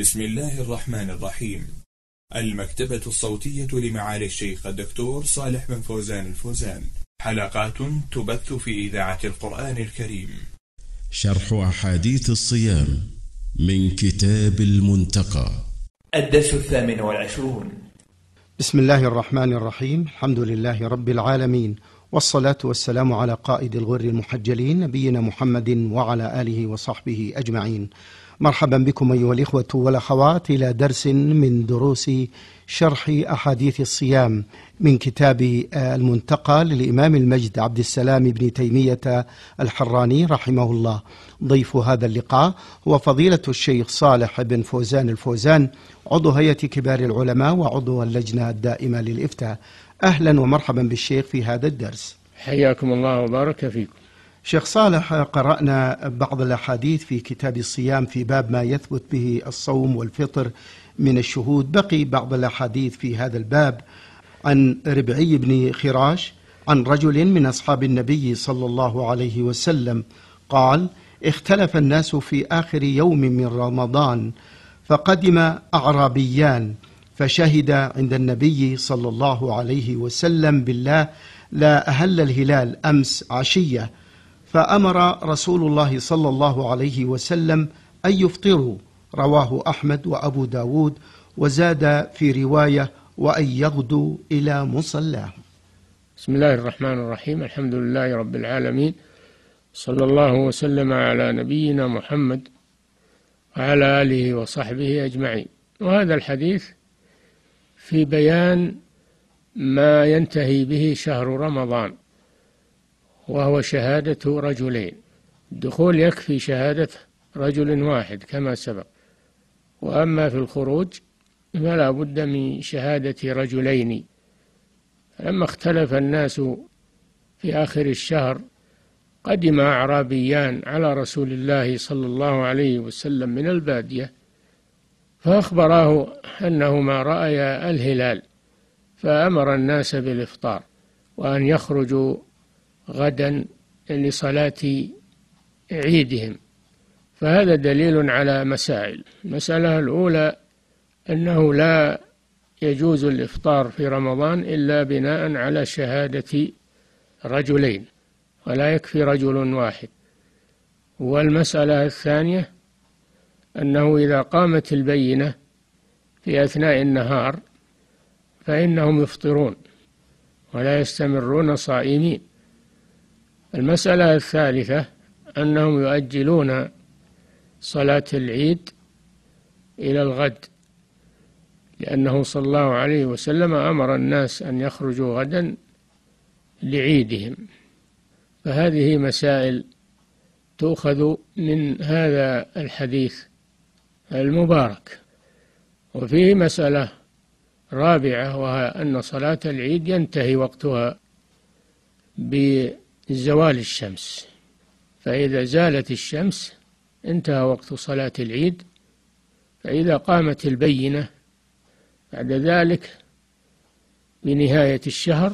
بسم الله الرحمن الرحيم. المكتبة الصوتية لمعالي الشيخ الدكتور صالح بن فوزان الفوزان، حلقات تبث في إذاعة القرآن الكريم. شرح أحاديث الصيام من كتاب المنتقى، الدرس 28. بسم الله الرحمن الرحيم. الحمد لله رب العالمين، والصلاة والسلام على قائد الغر المحجلين نبينا محمد وعلى آله وصحبه أجمعين. مرحبا بكم أيها الإخوة والأخوات إلى درس من دروس شرح أحاديث الصيام من كتاب المنتقى للإمام المجد عبد السلام بن تيمية الحراني رحمه الله. ضيف هذا اللقاء هو فضيلة الشيخ صالح بن فوزان الفوزان، عضو هيئة كبار العلماء وعضو اللجنة الدائمة للإفتاء. أهلا ومرحبا بالشيخ في هذا الدرس، حياكم الله وبارك فيكم. شيخ صالح، قرأنا بعض الأحاديث في كتاب الصيام في باب ما يثبت به الصوم والفطر من الشهود، بقي بعض الأحاديث في هذا الباب عن ربعي بن خراش عن رجل من أصحاب النبي صلى الله عليه وسلم قال: اختلف الناس في آخر يوم من رمضان، فقدم أعرابيان فشهد عند النبي صلى الله عليه وسلم بالله لا أهل الهلال أمس عشية، فأمر رسول الله صلى الله عليه وسلم أن يفطروا، رواه أحمد وأبو داود، وزاد في رواية وأن يغدوا إلى مصلاهم. بسم الله الرحمن الرحيم. الحمد لله رب العالمين، صلى الله وسلم على نبينا محمد وعلى آله وصحبه أجمعين. وهذا الحديث في بيان ما ينتهي به شهر رمضان، وهو شهادة رجلين. الدخول يكفي شهادة رجل واحد كما سبق، وأما في الخروج فلا بد من شهادة رجلين. لما اختلف الناس في آخر الشهر قدم أعرابيان على رسول الله صلى الله عليه وسلم من البادية، فأخبراه أنهما رأيا الهلال، فأمر الناس بالإفطار وأن يخرجوا غدا لصلاة عيدهم. فهذا دليل على مسائل. المسألة الأولى أنه لا يجوز الإفطار في رمضان إلا بناء على شهادة رجلين، ولا يكفي رجل واحد. والمسألة الثانية أنه إذا قامت البينة في أثناء النهار فإنهم يفطرون ولا يستمرون صائمين. المسألة الثالثة أنهم يؤجلون صلاة العيد إلى الغد، لأنه صلى الله عليه وسلم أمر الناس أن يخرجوا غدا لعيدهم. فهذه مسائل تؤخذ من هذا الحديث المبارك. وفيه مسألة رابعة، وهي أن صلاة العيد ينتهي وقتها زوال الشمس، فإذا زالت الشمس انتهى وقت صلاة العيد. فإذا قامت البينة بعد ذلك بنهاية الشهر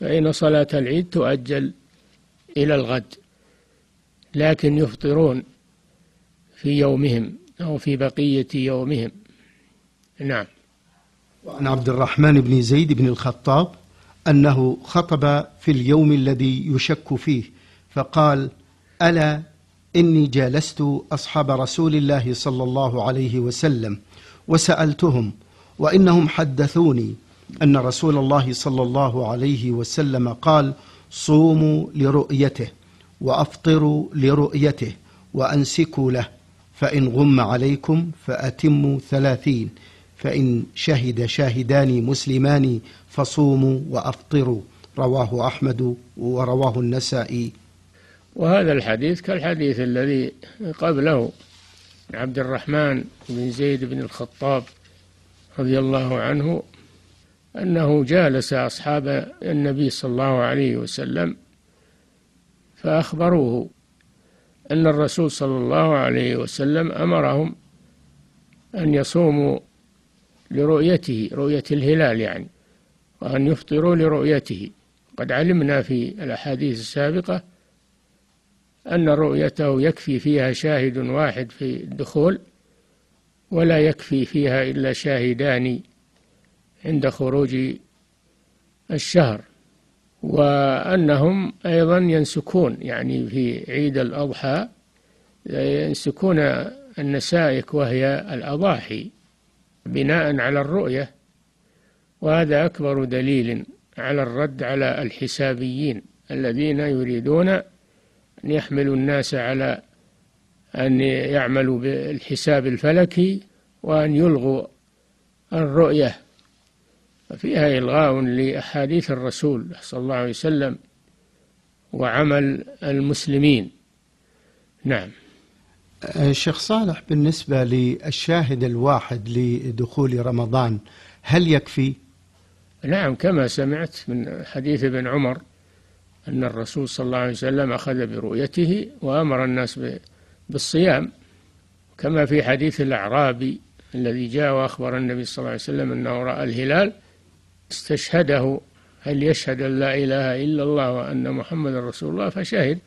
فإن صلاة العيد تؤجل إلى الغد، لكن يفطرون في يومهم أو في بقية يومهم. نعم. وعن عبد الرحمن بن زيد بن الخطاب أنه خطب في اليوم الذي يشك فيه فقال: ألا إني جالست أصحاب رسول الله صلى الله عليه وسلم وسألتهم، وإنهم حدثوني أن رسول الله صلى الله عليه وسلم قال: صوموا لرؤيته وأفطروا لرؤيته وأنسكوا له، فإن غم عليكم فأتموا 30، فإن شهد شاهدان مسلمان فصوموا وأفطروا، رواه أحمد ورواه النسائي. وهذا الحديث كالحديث الذي قبله، عبد الرحمن بن زيد بن الخطاب رضي الله عنه أنه جالس أصحاب النبي صلى الله عليه وسلم فأخبروه أن الرسول صلى الله عليه وسلم أمرهم أن يصوموا لرؤيته، رؤية الهلال يعني، وأن يفطروا لرؤيته. قد علمنا في الأحاديث السابقة أن رؤيته يكفي فيها شاهد واحد في الدخول، ولا يكفي فيها إلا شاهدان عند خروج الشهر، وأنهم أيضا ينسكون، يعني في عيد الأضحى ينسكون النسائك وهي الأضاحي بناء على الرؤية، وهذا أكبر دليل على الرد على الحسابيين الذين يريدون أن يحملوا الناس على أن يعملوا بالحساب الفلكي وأن يلغوا الرؤية، ففيها إلغاء لأحاديث الرسول صلى الله عليه وسلم وعمل المسلمين. نعم. الشيخ صالح، بالنسبة للشاهد الواحد لدخول رمضان هل يكفي؟ نعم، كما سمعت من حديث ابن عمر أن الرسول صلى الله عليه وسلم أخذ برؤيته وأمر الناس بالصيام، كما في حديث الأعرابي الذي جاء وأخبر النبي صلى الله عليه وسلم أنه رأى الهلال استشهده هل يشهد أن لا إله إلا الله وأن محمد رسول الله، فشهد،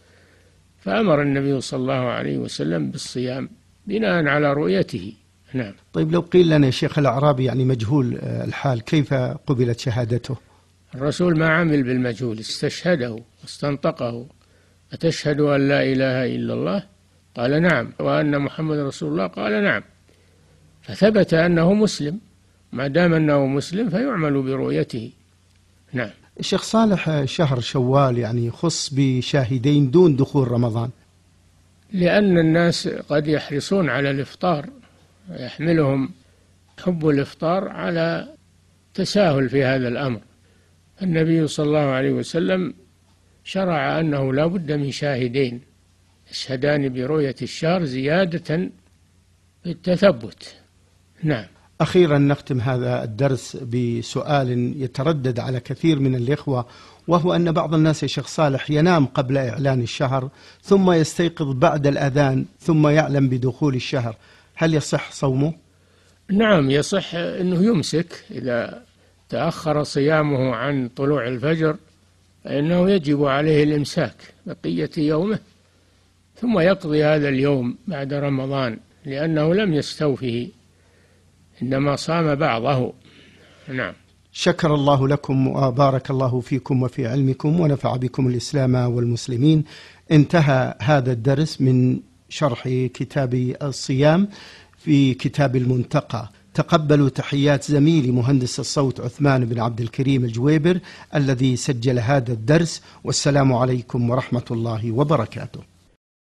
فأمر النبي صلى الله عليه وسلم بالصيام بناء على رؤيته. نعم. طيب، لو قيل لنا شيخ الأعرابي يعني مجهول الحال كيف قبلت شهادته؟ الرسول ما عمل بالمجهول، استشهده واستنطقه، أتشهد أن لا إله إلا الله؟ قال نعم. وأن محمد رسول الله؟ قال نعم. فثبت أنه مسلم، ما دام أنه مسلم فيعمل برؤيته. نعم. الشيخ صالح، شهر شوال يعني خص بشاهدين دون دخول رمضان، لأن الناس قد يحرصون على الإفطار، يحملهم حب الإفطار على تساهل في هذا الأمر. النبي صلى الله عليه وسلم شرع أنه لا بد من شاهدين يشهدان برؤية الشهر زيادة بالتثبت. نعم. أخيرا نختم هذا الدرس بسؤال يتردد على كثير من الإخوة، وهو أن بعض الناس يا شيخ صالح ينام قبل إعلان الشهر ثم يستيقظ بعد الأذان ثم يعلم بدخول الشهر، هل يصح صومه؟ نعم، يصح أنه يمسك إذا تأخر صيامه عن طلوع الفجر، فإنه يجب عليه الإمساك بقية يومه ثم يقضي هذا اليوم بعد رمضان، لأنه لم يستوفه إنما صام بعضه. نعم. شكر الله لكم وبارك الله فيكم وفي علمكم ونفع بكم الإسلام والمسلمين. انتهى هذا الدرس من شرح كتاب الصيام في كتاب المنتقى. تقبلوا تحيات زميلي مهندس الصوت عثمان بن عبد الكريم الجويبر الذي سجل هذا الدرس، والسلام عليكم ورحمة الله وبركاته.